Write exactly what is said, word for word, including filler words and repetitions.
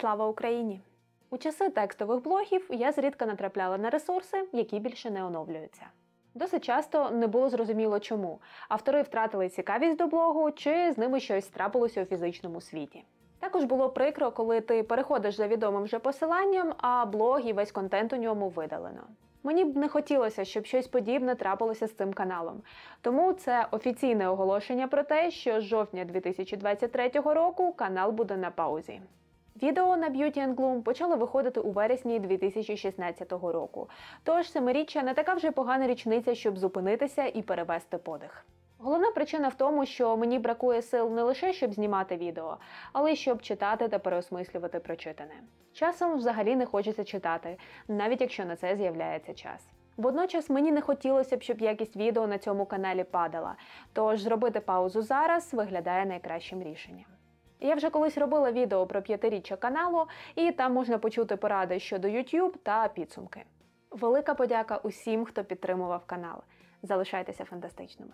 Слава Україні! У часи текстових блогів я зрідка натрапляла на ресурси, які більше не оновлюються. Досить часто не було зрозуміло чому. Автори втратили цікавість до блогу, чи з ними щось трапилося у фізичному світі. Також було прикро, коли ти переходиш за відомим вже посиланням, а блог і весь контент у ньому видалено. Мені б не хотілося, щоб щось подібне трапилося з цим каналом. Тому це офіційне оголошення про те, що з жовтня дві тисячі двадцять третього року канал буде на паузі. Відео на Beauty and Gloom почало виходити у вересні дві тисячі шістнадцятого року. Тож семиріччя не така вже погана річниця, щоб зупинитися і перевести подих. Головна причина в тому, що мені бракує сил не лише, щоб знімати відео, але й щоб читати та переосмислювати прочитане. Часом взагалі не хочеться читати, навіть якщо на це з'являється час. Водночас мені не хотілося б, щоб якість відео на цьому каналі падала, тож зробити паузу зараз виглядає найкращим рішенням. Я вже колись робила відео про п'ятиріччя каналу, і там можна почути поради щодо YouTube та підсумки. Велика подяка усім, хто підтримував канал. Залишайтеся фантастичними!